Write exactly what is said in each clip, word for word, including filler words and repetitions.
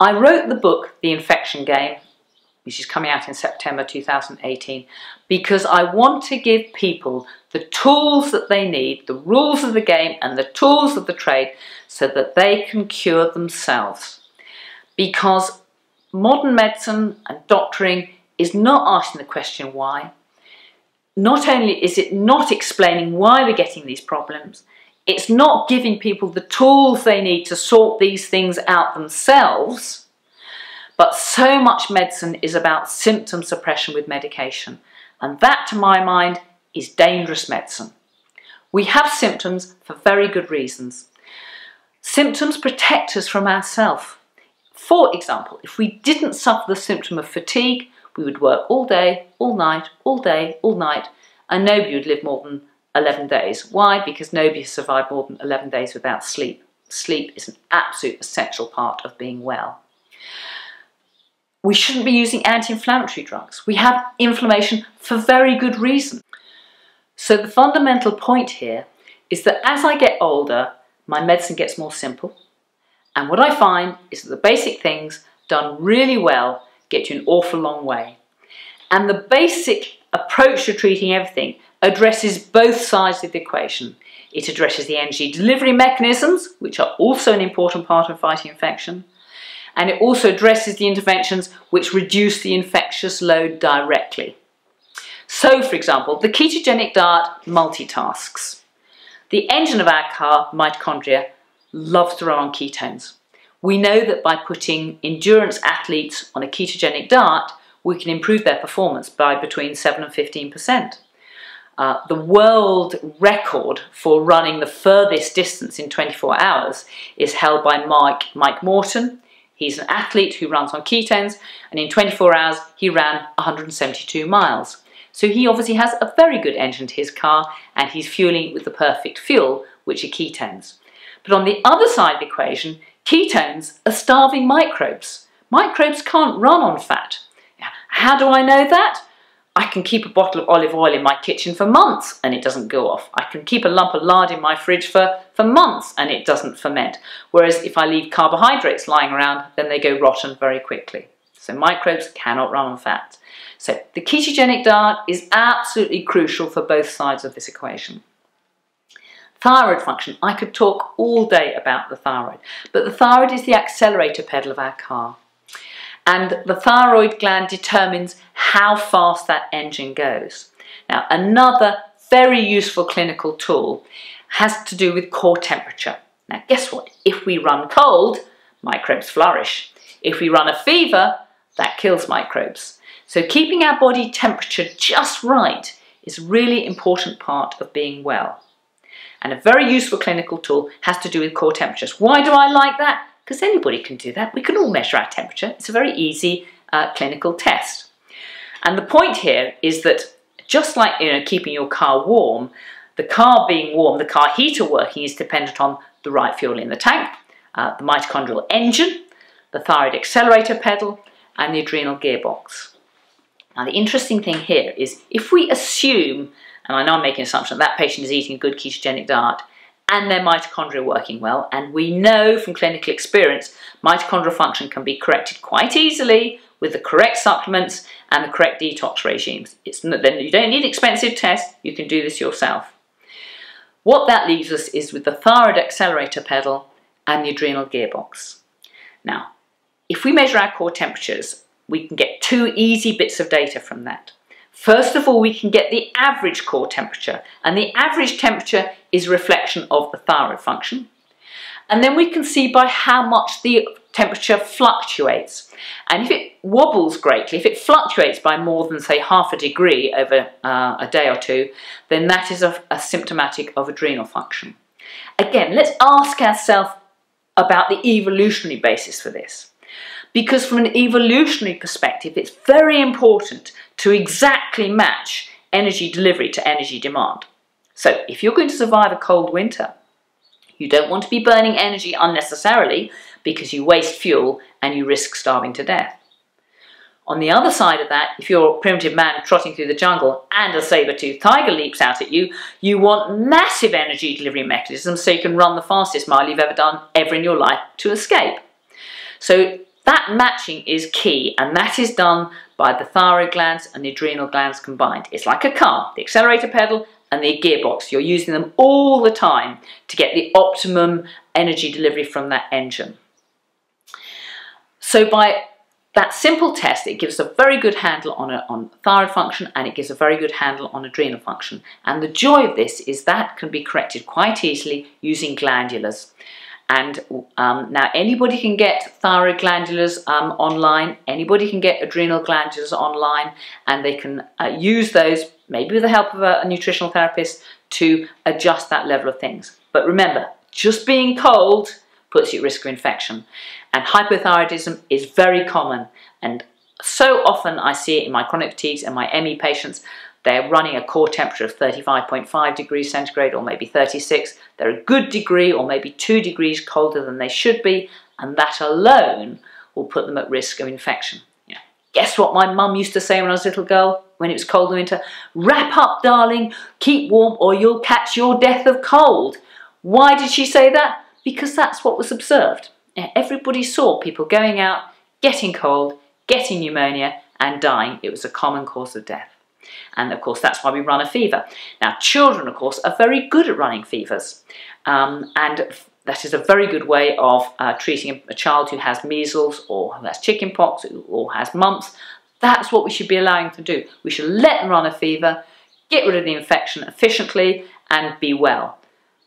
I wrote the book, The Infection Game, which is coming out in September two thousand eighteen, because I want to give people the tools that they need, the rules of the game and the tools of the trade, so that they can cure themselves. Because modern medicine and doctoring is not asking the question why. Not only is it not explaining why we're getting these problems, it's not giving people the tools they need to sort these things out themselves. But so much medicine is about symptom suppression with medication. And that, to my mind, is dangerous medicine. We have symptoms for very good reasons. Symptoms protect us from ourselves. For example, if we didn't suffer the symptom of fatigue, we would work all day, all night, all day, all night, and nobody would live more than eleven days. Why? Because nobody has survived more than eleven days without sleep. Sleep is an absolute essential part of being well. We shouldn't be using anti-inflammatory drugs. We have inflammation for very good reason. So the fundamental point here is that as I get older, my medicine gets more simple. And what I find is that the basic things done really well get you an awful long way. And the basic approach to treating everything addresses both sides of the equation. It addresses the energy delivery mechanisms, which are also an important part of fighting infection. And it also addresses the interventions which reduce the infectious load directly. So, for example, the ketogenic diet multitasks. The engine of our car, mitochondria, loves to run on ketones. We know that by putting endurance athletes on a ketogenic diet, we can improve their performance by between seven and fifteen percent. Uh, the world record for running the furthest distance in twenty-four hours is held by Mike, Mike Morton. He's an athlete who runs on ketones, and in twenty-four hours he ran one hundred seventy-two miles. So he obviously has a very good engine to his car, and he's fueling with the perfect fuel, which are ketones. But on the other side of the equation, ketones are starving microbes. Microbes can't run on fat. How do I know that? I can keep a bottle of olive oil in my kitchen for months and it doesn't go off. I can keep a lump of lard in my fridge for, for months and it doesn't ferment. Whereas if I leave carbohydrates lying around, then they go rotten very quickly. So microbes cannot run on fat. So the ketogenic diet is absolutely crucial for both sides of this equation. Thyroid function. I could talk all day about the thyroid, but the thyroid is the accelerator pedal of our car. And the thyroid gland determines how fast that engine goes. Now, another very useful clinical tool has to do with core temperature. Now, guess what? If we run cold, microbes flourish. If we run a fever, that kills microbes. So keeping our body temperature just right is a really important part of being well. And a very useful clinical tool has to do with core temperatures. Why do I like that? Because anybody can do that. We can all measure our temperature. It's a very easy uh, clinical test. And the point here is that just like, you know, keeping your car warm, the car being warm, the car heater working is dependent on the right fuel in the tank, uh, the mitochondrial engine, the thyroid accelerator pedal, and the adrenal gearbox. Now, the interesting thing here is if we assume, and I know I'm making an assumption, that patient is eating a good ketogenic diet, and their mitochondria working well, and we know from clinical experience mitochondrial function can be corrected quite easily with the correct supplements and the correct detox regimes. It's not, then you don't need expensive tests, you can do this yourself. What that leaves us is with the thyroid accelerator pedal and the adrenal gearbox. Now, if we measure our core temperatures, we can get two easy bits of data from that. First of all, we can get the average core temperature, and the average temperature is a reflection of the thyroid function. And then we can see by how much the temperature fluctuates. And if it wobbles greatly, if it fluctuates by more than, say, half a degree over uh, a day or two, then that is a, a symptomatic of adrenal function. Again, let's ask ourselves about the evolutionary basis for this. Because from an evolutionary perspective, it's very important to exactly match energy delivery to energy demand. So if you're going to survive a cold winter, you don't want to be burning energy unnecessarily because you waste fuel and you risk starving to death. On the other side of that, if you're a primitive man trotting through the jungle and a saber-toothed tiger leaps out at you, you want massive energy delivery mechanisms so you can run the fastest mile you've ever done ever in your life to escape. So That matching is key, and that is done by the thyroid glands and the adrenal glands combined. It's like a car, the accelerator pedal and the gearbox. You're using them all the time to get the optimum energy delivery from that engine. So by that simple test, it gives a very good handle on, a, on thyroid function, and it gives a very good handle on adrenal function. And the joy of this is that can be corrected quite easily using glandulars. And um, now anybody can get thyroid glandulars um, online, anybody can get adrenal glandulars online, and they can uh, use those, maybe with the help of a, a nutritional therapist, to adjust that level of things. But remember, just being cold puts you at risk of infection. And hypothyroidism is very common, and so often I see it in my chronic fatigues and my M E patients. They're running a core temperature of thirty-five point five degrees centigrade, or maybe thirty-six. They're a good degree or maybe two degrees colder than they should be, and that alone will put them at risk of infection. You know, guess what my mum used to say when I was a little girl, when it was cold in winter? Wrap up, darling, keep warm, or you'll catch your death of cold. Why did she say that? Because that's what was observed. Everybody saw people going out, getting cold, getting pneumonia and dying. It was a common cause of death. And of course, that's why we run a fever. Now, children, of course, are very good at running fevers. Um, and that is a very good way of uh, treating a child who has measles or who has chickenpox or has mumps. That's what we should be allowing them to do. We should let them run a fever, get rid of the infection efficiently and be well.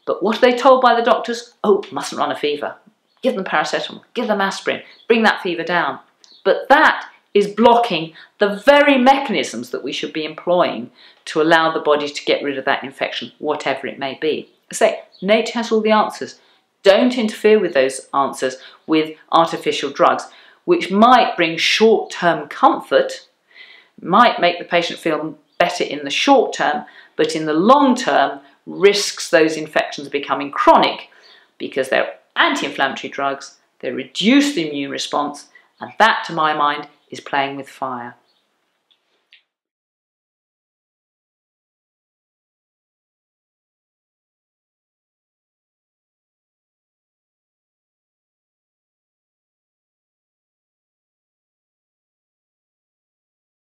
But what are they told by the doctors? Oh, mustn't run a fever. Give them paracetamol, give them aspirin, bring that fever down. But that is blocking the very mechanisms that we should be employing to allow the body to get rid of that infection, whatever it may be. I say, nature has all the answers. Don't interfere with those answers with artificial drugs, which might bring short-term comfort, might make the patient feel better in the short term, but in the long term risks those infections becoming chronic, because they're anti-inflammatory drugs, they reduce the immune response, and that, to my mind, is playing with fire.